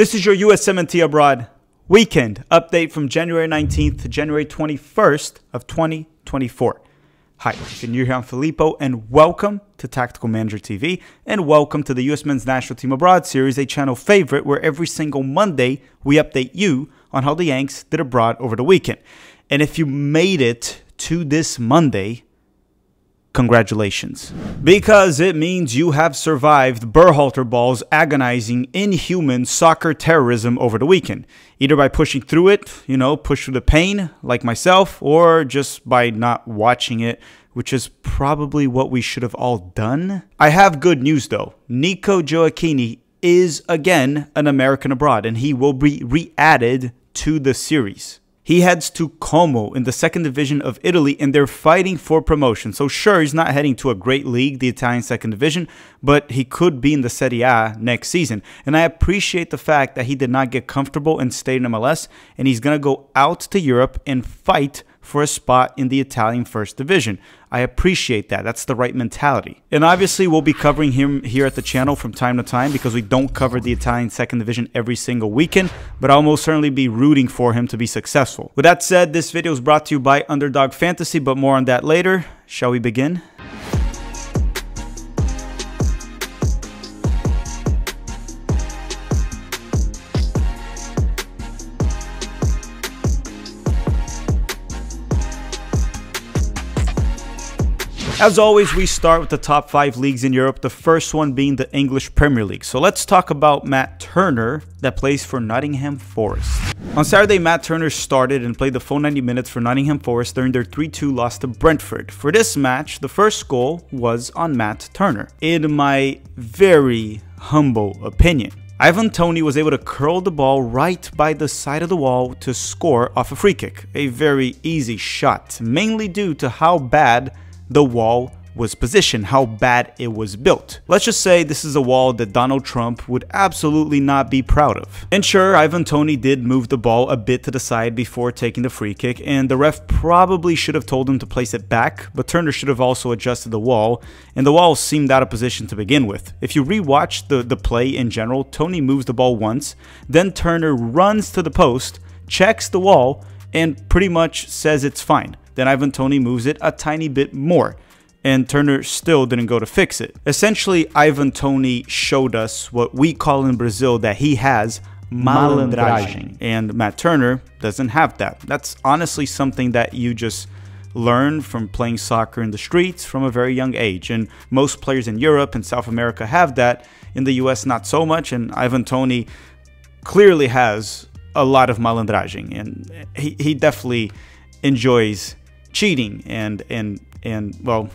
This is your USMNT Abroad weekend update from January 19th to January 21st of 2024. Hi, if you're new here, I'm Filippo, and welcome to Tactical Manager TV, and welcome to the U.S. Men's National Team Abroad series, a channel favorite where every single Monday we update you on how the Yanks did abroad over the weekend. And if you made it to this Monday, congratulations, because it means you have survived Berhalter Ball's agonizing, inhuman soccer terrorism over the weekend, either by pushing through it, you know, push through the pain like myself, or just by not watching it, which is probably what we should have all done. I have good news, though. Nico Gioacchini is again an American abroad, and he will be re-added to the series. He heads to Como in the second division of Italy, and they're fighting for promotion. So sure, he's not heading to a great league, the Italian second division, but he could be in the Serie A next season. And I appreciate the fact that he did not get comfortable and stayed in MLS, and he's going to go out to Europe and fight for a spot in the Italian first division. I appreciate that. That's the right mentality. And obviously, we'll be covering him here at the channel from time to time, because we don't cover the Italian second division every single weekend, but I'll most certainly be rooting for him to be successful. With that said, this video is brought to you by Underdog Fantasy, but more on that later. Shall we begin? As always, we start with the top 5 leagues in Europe, the first one being the English Premier League. So let's talk about Matt Turner, that plays for Nottingham Forest. On Saturday, Matt Turner started and played the full 90 minutes for Nottingham Forest during their 3-2 loss to Brentford. For this match, the first goal was on Matt Turner, in my very humble opinion. Ivan Toney was able to curl the ball right by the side of the wall to score off a free kick, a very easy shot, mainly due to how bad the wall was positioned, how bad it was built. Let's just say this is a wall that Donald Trump would absolutely not be proud of. And sure, Ivan Toney did move the ball a bit to the side before taking the free kick, and the ref probably should have told him to place it back, but Turner should have also adjusted the wall, and the wall seemed out of position to begin with. If you rewatch the play in general, Toney moves the ball once, then Turner runs to the post, checks the wall, and pretty much says it's fine. Then Ivan Toney moves it a tiny bit more, and Turner still didn't go to fix it. Essentially, Ivan Toney showed us what we call in Brazil that he has, malandragem. And Matt Turner doesn't have that. That's honestly something that you just learn from playing soccer in the streets from a very young age. And most players in Europe and South America have that. In the US, not so much. And Ivan Toney clearly has a lot of malandragem. And he definitely enjoys cheating and well,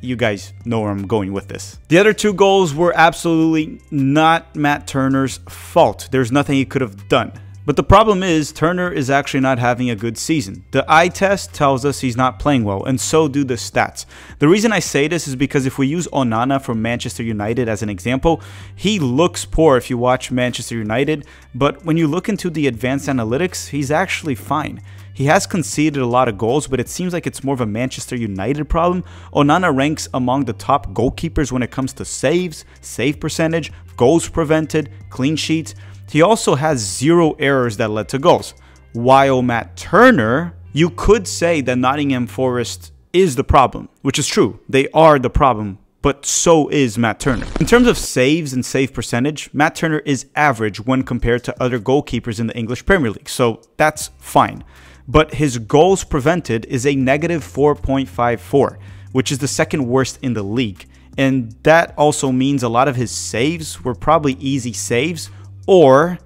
you guys know where I'm going with this. The other two goals were absolutely not Matt Turner's fault. There's nothing he could have done. But the problem is, Turner is actually not having a good season. The eye test tells us he's not playing well, and so do the stats. The reason I say this is because if we use Onana from Manchester United as an example, he looks poor if you watch Manchester United, but when you look into the advanced analytics, he's actually fine. He has conceded a lot of goals, but it seems like it's more of a Manchester United problem. Onana ranks among the top goalkeepers when it comes to saves, save percentage, goals prevented, clean sheets. He also has 0 errors that led to goals. While Matt Turner, you could say that Nottingham Forest is the problem, which is true. They are the problem, but so is Matt Turner. In terms of saves and save percentage, Matt Turner is average when compared to other goalkeepers in the English Premier League, so that's fine. But his goals prevented is a negative 4.54, which is the second worst in the league. And that also means a lot of his saves were probably easy saves, or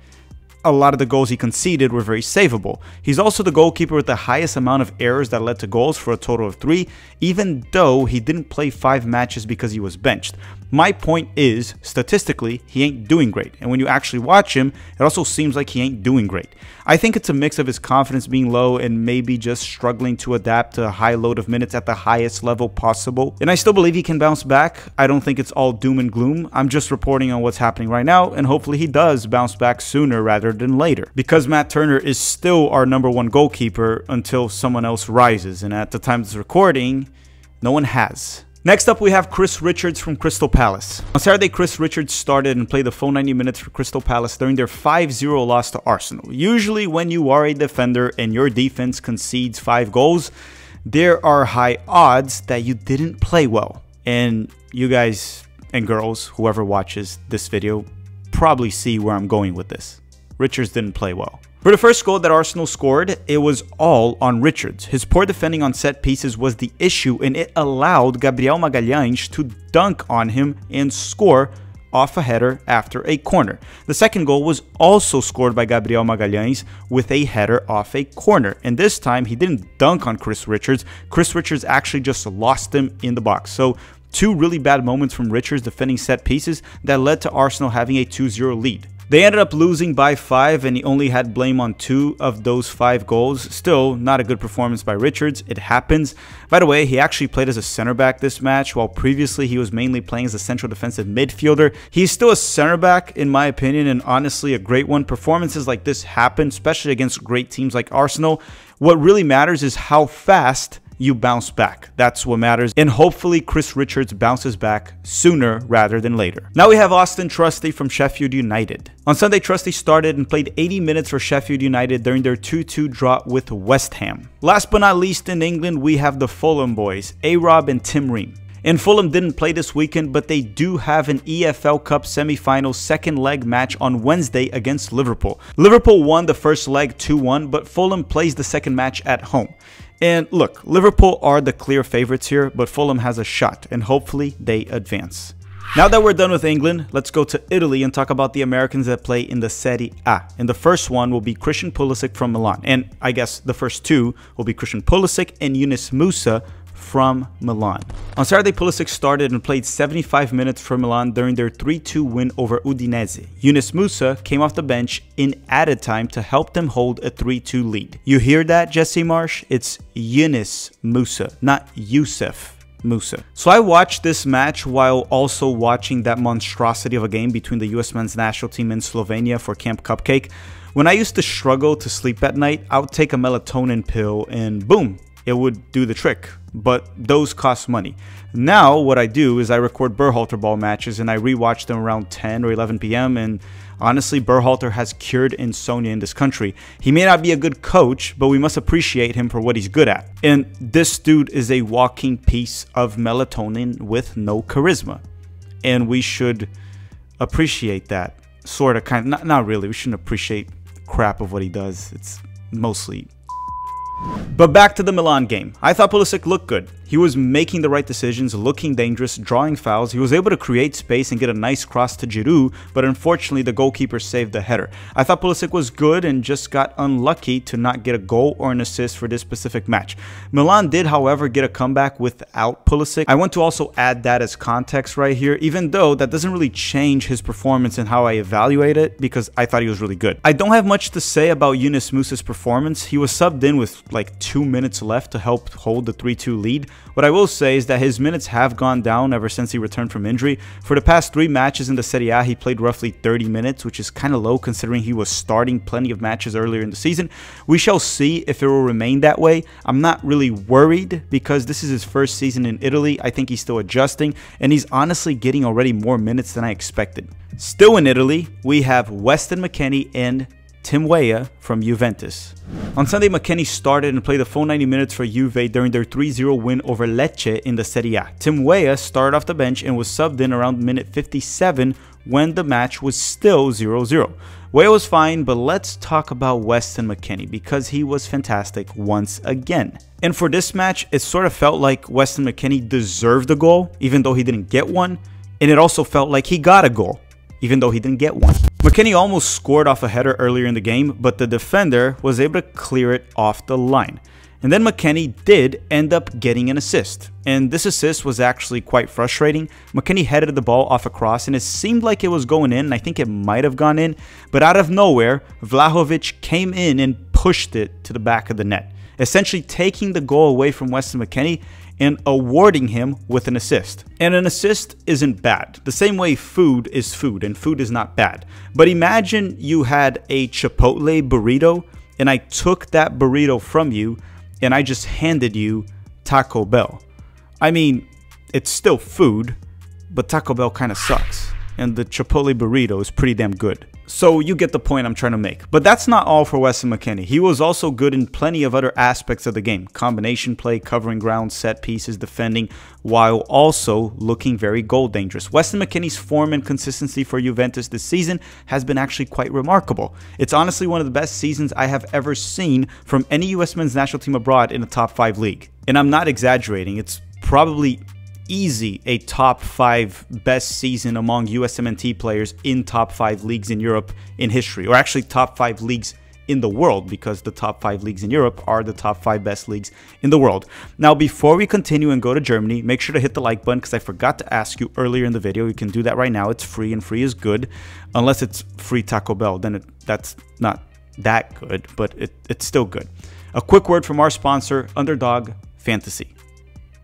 a lot of the goals he conceded were very savable. He's also the goalkeeper with the highest amount of errors that led to goals, for a total of 3, even though he didn't play 5 matches because he was benched. My point is, statistically, he ain't doing great. And when you actually watch him, it also seems like he ain't doing great. I think it's a mix of his confidence being low and maybe just struggling to adapt to a high load of minutes at the highest level possible. And I still believe he can bounce back. I don't think it's all doom and gloom. I'm just reporting on what's happening right now, and hopefully he does bounce back sooner rather than later, because Matt Turner is still our number 1 goalkeeper until someone else rises, and at the time of this recording, no one has. Next up, we have Chris Richards from Crystal Palace. On Saturday, Chris Richards started and played the full 90 minutes for Crystal Palace during their 5-0 loss to Arsenal. Usually, when you are a defender and your defense concedes 5 goals, there are high odds that you didn't play well. And you guys and girls, whoever watches this video, probably see where I'm going with this. Richards didn't play well. For the first goal that Arsenal scored, it was all on Richards. His poor defending on set pieces was the issue, and it allowed Gabriel Magalhães to dunk on him and score off a header after a corner. The second goal was also scored by Gabriel Magalhães with a header off a corner, and this time he didn't dunk on Chris Richards. Chris Richards actually just lost him in the box. So two really bad moments from Richards defending set pieces that led to Arsenal having a 2-0 lead. They ended up losing by 5, and he only had blame on 2 of those 5 goals. Still, not a good performance by Richards. It happens. By the way, he actually played as a center back this match, while previously he was mainly playing as a central defensive midfielder. He's still a center back, in my opinion, and honestly a great one. Performances like this happen, especially against great teams like Arsenal. What really matters is how fast you bounce back. That's what matters, and hopefully Chris Richards bounces back sooner rather than later. Now we have Austin Trusty from Sheffield United. On Sunday, Trusty started and played 80 minutes for Sheffield United during their 2-2 draw with West Ham. Last but not least, in England, we have the Fulham boys, A-Rob and Tim Ream. And Fulham didn't play this weekend, but they do have an EFL Cup semi-final second leg match on Wednesday against Liverpool. Liverpool won the first leg 2-1, but Fulham plays the second match at home. And look, Liverpool are the clear favorites here, but Fulham has a shot, and hopefully they advance. Now that we're done with England, let's go to Italy and talk about the Americans that play in the Serie A. And the first one will be Christian Pulisic from Milan. And I guess the first two will be Christian Pulisic and Yunus Musah from Milan. On Saturday, Pulisic started and played 75 minutes for Milan during their 3-2 win over Udinese. Yunus Musah came off the bench in added time to help them hold a 3-2 lead. You hear that, Jesse Marsh? It's Yunus Musah, not Youssef Musah. So I watched this match while also watching that monstrosity of a game between the US men's national team and Slovenia for Camp Cupcake. When I used to struggle to sleep at night, I would take a melatonin pill and boom, it would do the trick, but those cost money. Now what I do is I record Berhalter ball matches and I rewatch them around 10 or 11 p.m. and honestly, Berhalter has cured insomnia in this country. He may not be a good coach, but we must appreciate him for what he's good at. And this dude is a walking piece of melatonin with no charisma. And we should appreciate that, sort of, kind of, not really. We shouldn't appreciate crap of what he does. It's mostly. But back to the Milan game. I thought Pulisic looked good. He was making the right decisions, looking dangerous, drawing fouls. He was able to create space and get a nice cross to Giroud, but unfortunately the goalkeeper saved the header. I thought Pulisic was good and just got unlucky to not get a goal or an assist for this specific match. Milan did, however, get a comeback without Pulisic. I want to also add that as context right here, even though that doesn't really change his performance and how I evaluate it, because I thought he was really good. I don't have much to say about Yunus Musah's performance. He was subbed in with like 2 minutes left to help hold the 3-2 lead. What I will say is that his minutes have gone down ever since he returned from injury. For the past 3 matches in the Serie A, he played roughly 30 minutes, which is kind of low considering he was starting plenty of matches earlier in the season. We shall see if it will remain that way. I'm not really worried because this is his first season in Italy. I think he's still adjusting, and he's honestly getting already more minutes than I expected. Still in Italy, we have Weston McKennie and Tim Weah from Juventus. On Sunday, McKennie started and played the full 90 minutes for Juve during their 3-0 win over Lecce in the Serie A. Tim Weah started off the bench and was subbed in around minute 57 when the match was still 0-0. Weah was fine, but let's talk about Weston McKennie because he was fantastic once again. And for this match, it sort of felt like Weston McKennie deserved a goal, even though he didn't get one. And it also felt like he got a goal, even though he didn't get one. McKennie almost scored off a header earlier in the game, but the defender was able to clear it off the line. And then McKennie did end up getting an assist. And this assist was actually quite frustrating. McKennie headed the ball off a cross and it seemed like it was going in, and I think it might have gone in, but out of nowhere, Vlahovic came in and pushed it to the back of the net, essentially taking the goal away from Weston McKennie and awarding him with an assist. And an assist isn't bad. The same way food is food, and food is not bad. But imagine you had a Chipotle burrito, and I took that burrito from you, and I just handed you Taco Bell. I mean, it's still food, but Taco Bell kind of sucks. And the Chipotle burrito is pretty damn good. So you get the point I'm trying to make. But that's not all for Weston McKennie. He was also good in plenty of other aspects of the game. Combination play, covering ground, set pieces, defending, while also looking very goal dangerous. Weston McKennie's form and consistency for Juventus this season has been actually quite remarkable. It's honestly one of the best seasons I have ever seen from any US men's national team abroad in a top 5 league. And I'm not exaggerating, it's probably easy a top 5 best season among USMNT players in top 5 leagues in Europe in history, or actually top 5 leagues in the world, because the top 5 leagues in Europe are the top 5 best leagues in the world. Now, before we continue and go to Germany, make sure to hit the like button, because I forgot to ask you earlier in the video. You can do that right now. It's free, and free is good, unless it's free Taco Bell, then that's not that good, but it's still good. A quick word from our sponsor, Underdog Fantasy.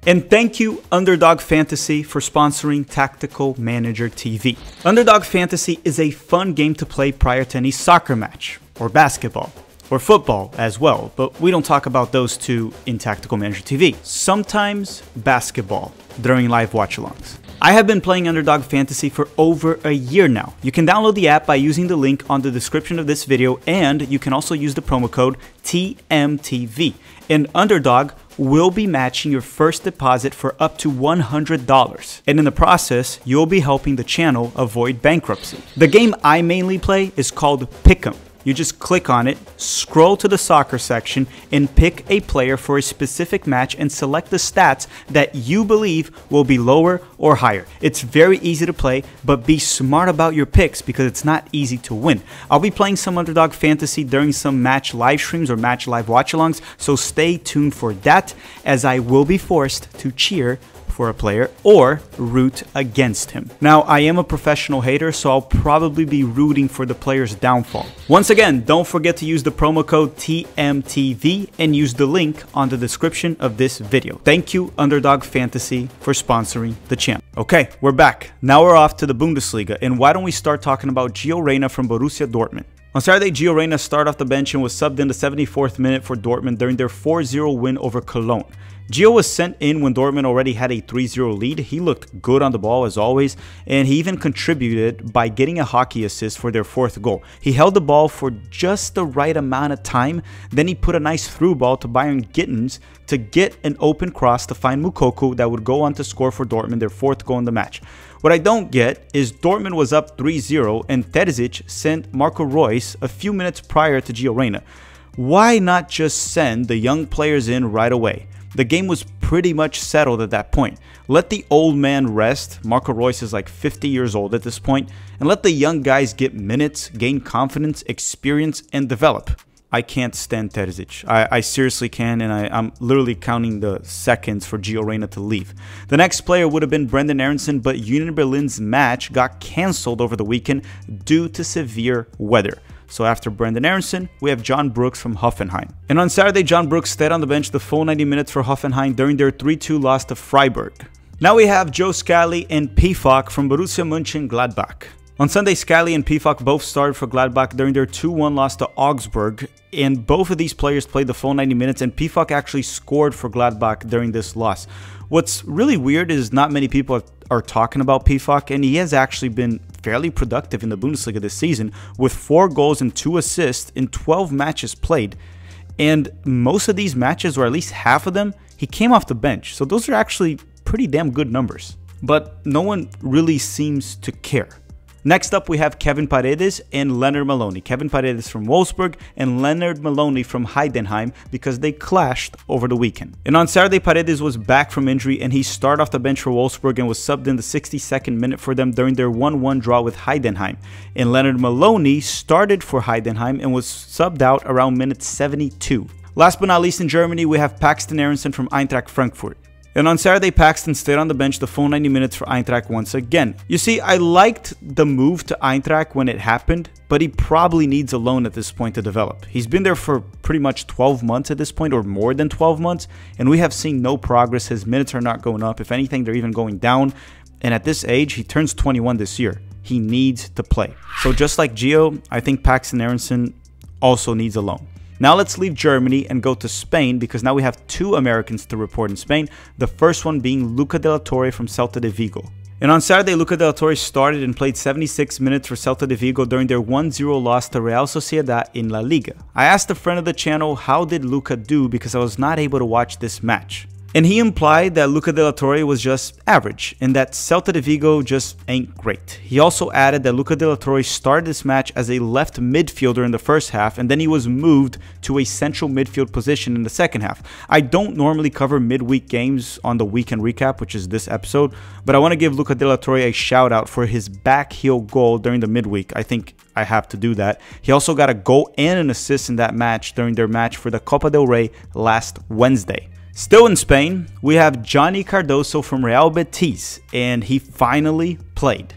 And thank you, Underdog Fantasy, for sponsoring Tactical Manager TV. Underdog Fantasy is a fun game to play prior to any soccer match, or basketball, or football as well, but we don't talk about those two in Tactical Manager TV. Sometimes basketball during live watch-alongs. I have been playing Underdog Fantasy for over a year now. You can download the app by using the link on the description of this video, and you can also use the promo code TMTV. And Underdog will be matching your first deposit for up to $100. And in the process, you'll be helping the channel avoid bankruptcy. The game I mainly play is called Pick'em. You just click on it, scroll to the soccer section, and pick a player for a specific match and select the stats that you believe will be lower or higher. It's very easy to play, but be smart about your picks because it's not easy to win. I'll be playing some Underdog Fantasy during some match live streams or match live watch-alongs, so stay tuned for that, as I will be forced to cheer for a player or root against him. Now, I am a professional hater, so I'll probably be rooting for the player's downfall. Once again, don't forget to use the promo code TMTV and use the link on the description of this video. Thank you, Underdog Fantasy, for sponsoring the channel. Okay, we're back. Now we're off to the Bundesliga, and why don't we start talking about Gio Reyna from Borussia Dortmund. On Saturday, Gio Reyna started off the bench and was subbed in the 74th minute for Dortmund during their 4-0 win over Cologne. Gio was sent in when Dortmund already had a 3-0 lead. He looked good on the ball as always, and he even contributed by getting a hockey assist for their 4th goal. He held the ball for just the right amount of time, then he put a nice through ball to Byron Gittens to get an open cross to find Moukoko that would go on to score for Dortmund their 4th goal in the match. What I don't get is Dortmund was up 3-0 and Terzic sent Marco Reus a few minutes prior to Gio Reyna. Why not just send the young players in right away? The game was pretty much settled at that point. Let the old man rest. Marco Reus is like 50 years old at this point, and let the young guys get minutes, gain confidence, experience, and develop. I can't stand Terzic. I seriously can, and I'm literally counting the seconds for Gio Reyna to leave. The next player would have been Brendan Aronson, but Union Berlin's match got cancelled over the weekend due to severe weather. So after Brendan Aronson, we have John Brooks from Hoffenheim. And on Saturday, John Brooks stayed on the bench the full 90 minutes for Hoffenheim during their 3-2 loss to Freiburg. Now we have Joe Scally and Pefok from Borussia Mönchengladbach. On Sunday, Scally and Pefok both started for Gladbach during their 2-1 loss to Augsburg, and both of these players played the full 90 minutes, and Pefok actually scored for Gladbach during this loss. What's really weird is not many people are talking about Pefok, and he has actually been fairly productive in the Bundesliga this season with 4 goals and 2 assists in 12 matches played. And most of these matches, or at least half of them, he came off the bench. So those are actually pretty damn good numbers. But no one really seems to care. Next up, we have Kevin Paredes and Leonard Maloney. Kevin Paredes from Wolfsburg and Leonard Maloney from Heidenheim, because they clashed over the weekend. And on Saturday, Paredes was back from injury, and he started off the bench for Wolfsburg and was subbed in the 62nd minute for them during their 1-1 draw with Heidenheim. And Leonard Maloney started for Heidenheim and was subbed out around minute 72. Last but not least, in Germany, we have Paxton Aronson from Eintracht Frankfurt. And on Saturday, Paxton stayed on the bench the full 90 minutes for Eintracht once again. You see, I liked the move to Eintracht when it happened, but he probably needs a loan at this point to develop. He's been there for pretty much 12 months at this point, or more than 12 months, and we have seen no progress. His minutes are not going up. If anything, they're even going down. And at this age, he turns 21 this year. He needs to play. So just like Gio, I think Paxton Aronson also needs a loan. Now let's leave Germany and go to Spain, because now we have two Americans to report in Spain, the first one being Luca De La Torre from Celta de Vigo. And on Saturday, Luca De La Torre started and played 76 minutes for Celta de Vigo during their 1-0 loss to Real Sociedad in La Liga. I asked a friend of the channel how did Luca do, because I was not able to watch this match. And he implied that Luca De La Torre was just average and that Celta de Vigo just ain't great. He also added that Luca De La Torre started this match as a left midfielder in the first half, and then he was moved to a central midfield position in the second half. I don't normally cover midweek games on the weekend recap, which is this episode, but I want to give Luca De La Torre a shout out for his back heel goal during the midweek. I think I have to do that. He also got a goal and an assist in that match during their match for the Copa del Rey last Wednesday. Still in Spain, we have Johnny Cardoso from Real Betis, and he finally played.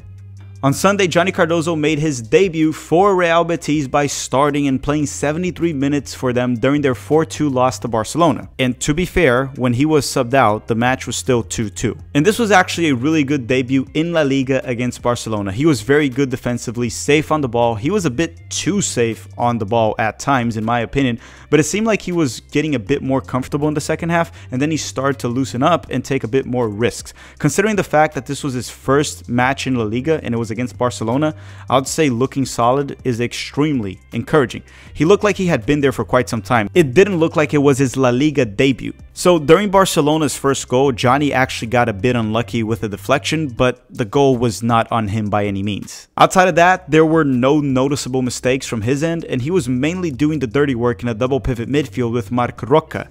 On Sunday, Johnny Cardoso made his debut for Real Betis by starting and playing 73 minutes for them during their 4-2 loss to Barcelona. And to be fair, when he was subbed out, the match was still 2-2. And this was actually a really good debut in La Liga against Barcelona. He was very good defensively, safe on the ball. He was a bit too safe on the ball at times, in my opinion, but it seemed like he was getting a bit more comfortable in the second half, and then he started to loosen up and take a bit more risks. Considering the fact that this was his first match in La Liga and it was against Barcelona, I would say looking solid is extremely encouraging. He looked like he had been there for quite some time. It didn't look like it was his La Liga debut. So during Barcelona's first goal, Johnny actually got a bit unlucky with a deflection, but the goal was not on him by any means. Outside of that, there were no noticeable mistakes from his end, and he was mainly doing the dirty work in a double pivot midfield with Marc Roca.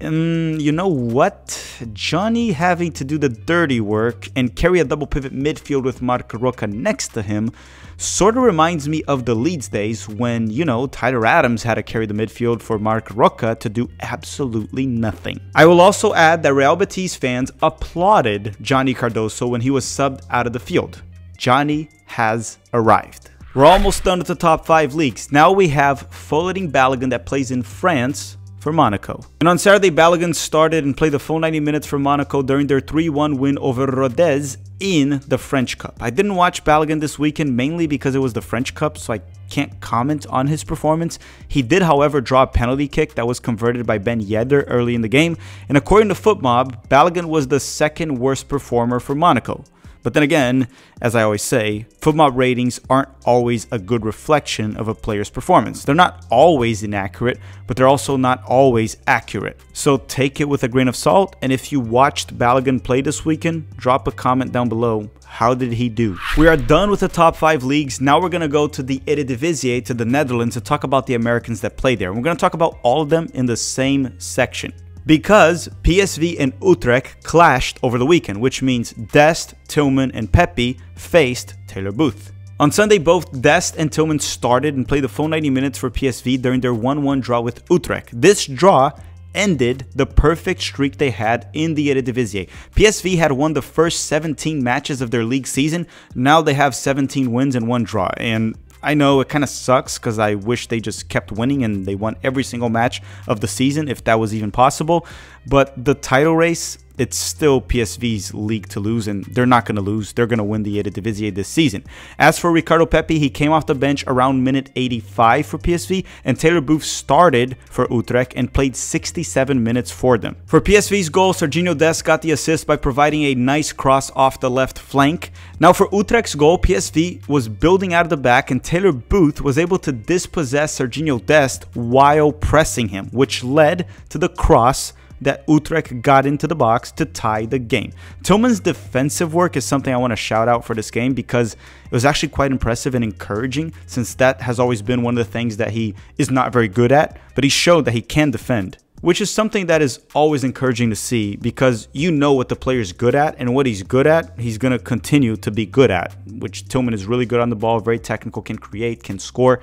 You know what? Johnny having to do the dirty work and carry a double pivot midfield with Marc Roca next to him sort of reminds me of the Leeds days when, you know, Tyler Adams had to carry the midfield for Marc Roca to do absolutely nothing. I will also add that Real Betis fans applauded Johnny Cardoso when he was subbed out of the field. Johnny has arrived. We're almost done with the top 5 leagues. Now we have Follending Balogun that plays in France for Monaco. And on Saturday, Balogun started and played the full 90 minutes for Monaco during their 3-1 win over Rodez in the French Cup. I didn't watch Balogun this weekend mainly because it was the French Cup, so I can't comment on his performance. He did, however, draw a penalty kick that was converted by Ben Yedder early in the game, and according to FootMob, Balogun was the second worst performer for Monaco. But then again, as I always say, FootMob ratings aren't always a good reflection of a player's performance. They're not always inaccurate, but they're also not always accurate. So take it with a grain of salt, and if you watched Balogun play this weekend, drop a comment down below. How did he do? We are done with the top 5 leagues. Now we're going to go to the Eredivisie, to the Netherlands, to talk about the Americans that play there. We're going to talk about all of them in the same section, because PSV and Utrecht clashed over the weekend, which means Dest, Tillman, and Pepe faced Taylor Booth. On Sunday, both Dest and Tillman started and played the full 90 minutes for PSV during their 1-1 draw with Utrecht. This draw ended the perfect streak they had in the Eredivisie. PSV had won the first 17 matches of their league season. Now they have 17 wins and 1 draw. And I know it kind of sucks because I wish they just kept winning and they won every single match of the season if that was even possible, but the title race, it's still PSV's league to lose, and they're not going to lose. They're going to win the Eredivisie this season. As for Ricardo Pepi, he came off the bench around minute 85 for PSV, and Taylor Booth started for Utrecht and played 67 minutes for them. For PSV's goal, Serginho Dest got the assist by providing a nice cross off the left flank. Now for Utrecht's goal, PSV was building out of the back, and Taylor Booth was able to dispossess Serginho Dest while pressing him, which led to the cross that Utrecht got into the box to tie the game. Tillman's defensive work is something I want to shout out for this game, because it was actually quite impressive and encouraging, since that has always been one of the things that he is not very good at, but he showed that he can defend, which is something that is always encouraging to see, because you know what the player is good at, and what he's good at, he's going to continue to be good at, which Tillman is really good on the ball, very technical, can create, can score,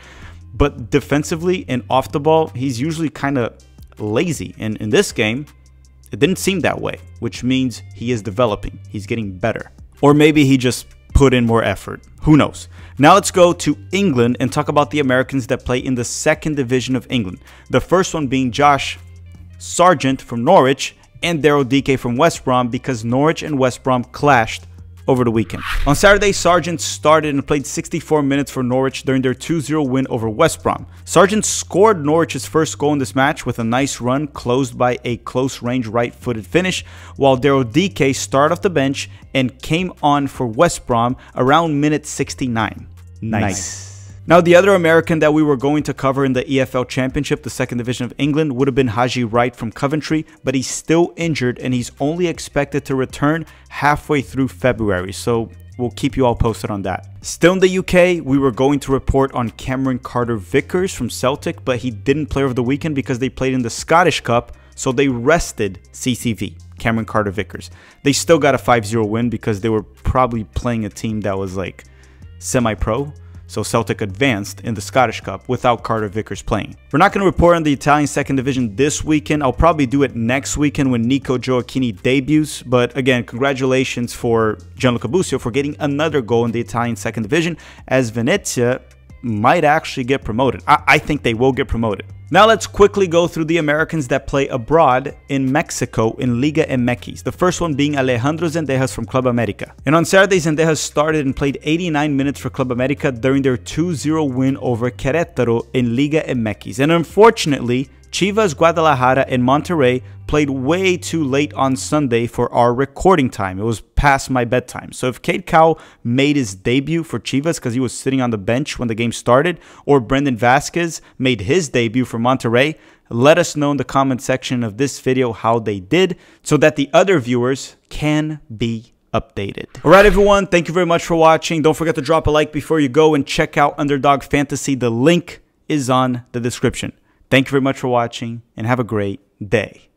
but defensively and off the ball, he's usually kind of lazy, and in this game it didn't seem that way, which means he is developing, he's getting better, or maybe he just put in more effort, who knows. Now let's go to England and talk about the Americans that play in the second division of England, the first one being Josh Sargent from Norwich and Daryl Dike from West Brom, because Norwich and West Brom clashed over the weekend. On Saturday, Sargent started and played 64 minutes for Norwich during their 2-0 win over West Brom. Sargent scored Norwich's first goal in this match with a nice run closed by a close-range right-footed finish, while Daryl DK started off the bench and came on for West Brom around minute 69. Nice. Now, the other American that we were going to cover in the EFL Championship, the second division of England, would have been Haji Wright from Coventry, but he's still injured and he's only expected to return halfway through February, so we'll keep you all posted on that. Still in the UK, we were going to report on Cameron Carter-Vickers from Celtic, but he didn't play over the weekend because they played in the Scottish Cup, so they rested CCV, Cameron Carter-Vickers. They still got a 5-0 win because they were probably playing a team that was like semi-pro. So Celtic advanced in the Scottish Cup without Carter-Vickers playing. We're not going to report on the Italian second division this weekend. I'll probably do it next weekend when Nico Gioacchini debuts. But again, congratulations for Gianluca Busio for getting another goal in the Italian second division, as Venezia might actually get promoted. I think they will get promoted. Now let's quickly go through the Americans that play abroad in Mexico in Liga MX. The first one being Alejandro Zendejas from Club America. And on Saturday, Zendejas started and played 89 minutes for Club America during their 2-0 win over Querétaro in Liga MX. And unfortunately, Chivas, Guadalajara, and Monterrey played way too late on Sunday for our recording time. It was past my bedtime. So if Cade Cowell made his debut for Chivas because he was sitting on the bench when the game started, or Brendan Vasquez made his debut for Monterrey, let us know in the comment section of this video how they did so that the other viewers can be updated. All right, everyone. Thank you very much for watching. Don't forget to drop a like before you go and check out Underdog Fantasy. The link is on the description. Thank you very much for watching and have a great day.